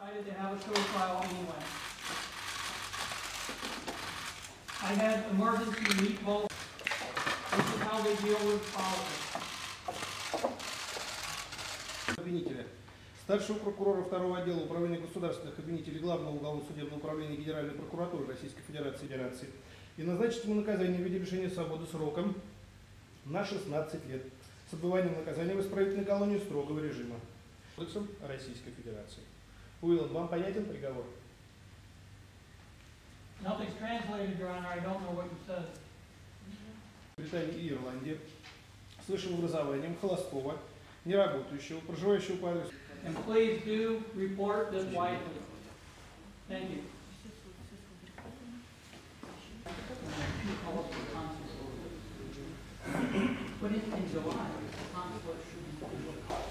decided to have a show trial anyway. I had emergency meatballs. This is how they deal with politics. Обвинителя. Старшего прокурора 2-го отдела управления государственных обвинителей Главного уголовно-судебного управления Генеральной прокуратуры Российской Федерации и назначить ему наказание в виде лишения свободы сроком на 16 лет с отбыванием наказания в исправительной колонии строгого режима Российской Федерации. Уиллан, вам понятен приговор? В Британии и Ирландии с высшим образованием, холостого, неработающего, проживающего по адресу. And please do report this widely. Thank you. But in July, the consulate should be